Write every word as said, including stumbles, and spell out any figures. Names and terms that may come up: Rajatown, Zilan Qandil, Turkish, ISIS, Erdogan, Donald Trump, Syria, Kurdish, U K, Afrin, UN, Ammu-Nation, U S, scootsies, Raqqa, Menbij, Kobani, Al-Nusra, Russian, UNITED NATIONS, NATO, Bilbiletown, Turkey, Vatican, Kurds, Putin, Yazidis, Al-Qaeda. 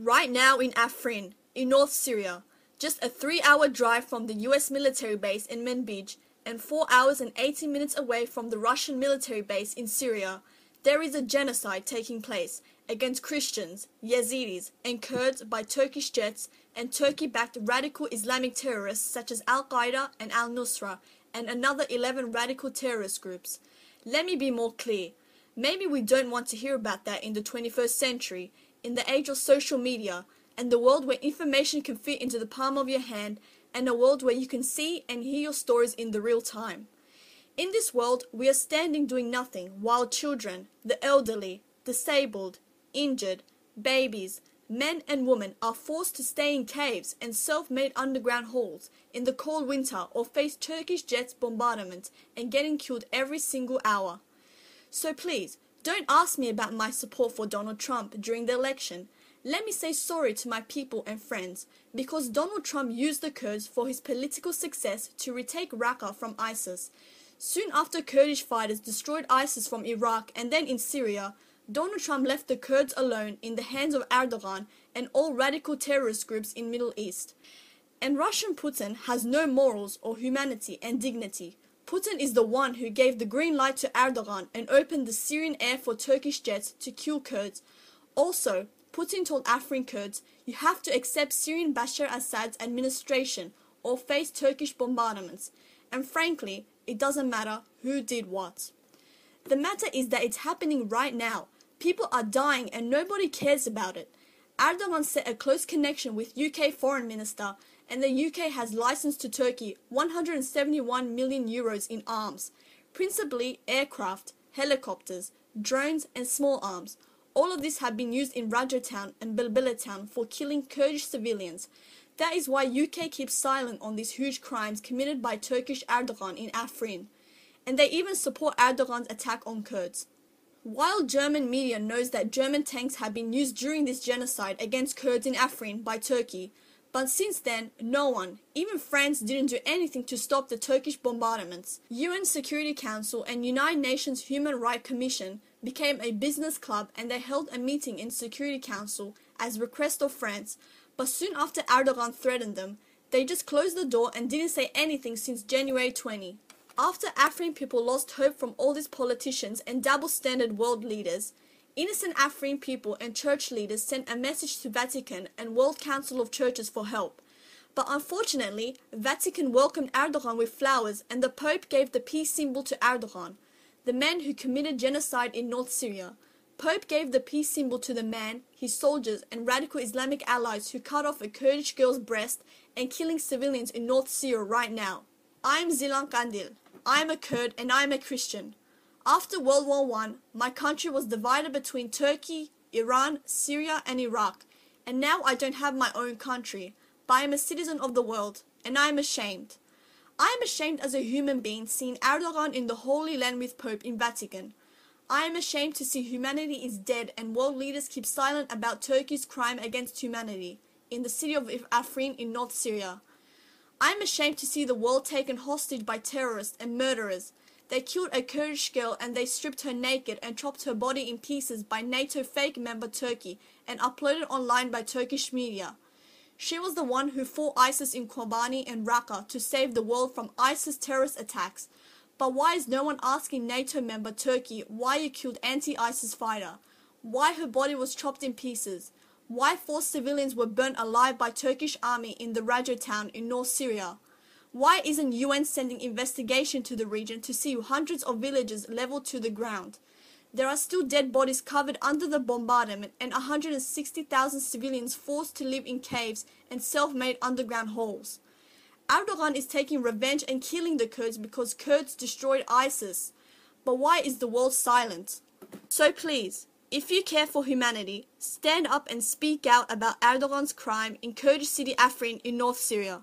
Right now in Afrin, in North Syria, just a three hour drive from the U S military base in Menbij and four hours and eighteen minutes away from the Russian military base in Syria, there is a genocide taking place against Christians, Yazidis and Kurds by Turkish jets and Turkey-backed radical Islamic terrorists such as Al-Qaeda and Al-Nusra and another eleven radical terrorist groups. Let me be more clear. Maybe we don't want to hear about that in the twenty-first century, in the age of social media, and the world where information can fit into the palm of your hand, and a world where you can see and hear your stories in the real time. In this world, we are standing doing nothing while children, the elderly, disabled, injured, babies, men and women are forced to stay in caves and self-made underground halls in the cold winter or face Turkish jets bombardment and getting killed every single hour. So please, don't ask me about my support for Donald Trump during the election. Let me say sorry to my people and friends, because Donald Trump used the Kurds for his political success to retake Raqqa from ISIS. Soon after Kurdish fighters destroyed ISIS from Iraq and then in Syria, Donald Trump left the Kurds alone in the hands of Erdogan and all radical terrorist groups in Middle East. And Russian Putin has no morals or humanity and dignity. Putin is the one who gave the green light to Erdogan and opened the Syrian air for Turkish jets to kill Kurds. Also, Putin told Afrin Kurds, you have to accept Syrian Bashar Assad's administration or face Turkish bombardments. And frankly, it doesn't matter who did what. The matter is that it's happening right now. People are dying and nobody cares about it. Erdogan set a close connection with U K Foreign Minister and the U K has licensed to Turkey one hundred seventy-one million euros in arms, principally aircraft, helicopters, drones and small arms. All of these have been used in Rajatown and Bilbiletown for killing Kurdish civilians. That is why U K keeps silent on these huge crimes committed by Turkish Erdogan in Afrin. And they even support Erdogan's attack on Kurds. While German media knows that German tanks have been used during this genocide against Kurds in Afrin by Turkey, but since then, no one, even France, didn't do anything to stop the Turkish bombardments. U N Security Council and United Nations Human Rights Commission became a business club and they held a meeting in Security Council as request of France, but soon after Erdogan threatened them, they just closed the door and didn't say anything since January twentieth. After Afrin people lost hope from all these politicians and double-standard world leaders, innocent Afrin people and church leaders sent a message to Vatican and World Council of Churches for help. But unfortunately, Vatican welcomed Erdogan with flowers and the Pope gave the peace symbol to Erdogan, the man who committed genocide in North Syria. Pope gave the peace symbol to the man, his soldiers and radical Islamic allies who cut off a Kurdish girl's breast and killing civilians in North Syria right now. I am Zilan Qandil. I am a Kurd and I am a Christian. After World War One, my country was divided between Turkey, Iran, Syria and Iraq, and now I don't have my own country, but I am a citizen of the world, and I am ashamed. I am ashamed as a human being seeing Erdogan in the Holy Land with Pope in Vatican. I am ashamed to see humanity is dead and world leaders keep silent about Turkey's crime against humanity in the city of Afrin in North Syria. I am ashamed to see the world taken hostage by terrorists and murderers. They killed a Kurdish girl and they stripped her naked and chopped her body in pieces by NATO fake member Turkey and uploaded online by Turkish media. She was the one who fought ISIS in Kobani and Raqqa to save the world from ISIS terrorist attacks. But why is no one asking NATO member Turkey why you killed anti-ISIS fighter? Why her body was chopped in pieces? Why four civilians were burnt alive by Turkish army in the Rajatown in North Syria? Why isn't U N sending investigation to the region to see hundreds of villages leveled to the ground? There are still dead bodies covered under the bombardment and one hundred sixty thousand civilians forced to live in caves and self-made underground halls. Erdogan is taking revenge and killing the Kurds because Kurds destroyed ISIS. But why is the world silent? So please, if you care for humanity, stand up and speak out about Erdogan's crime in Kurdish city Afrin in North Syria.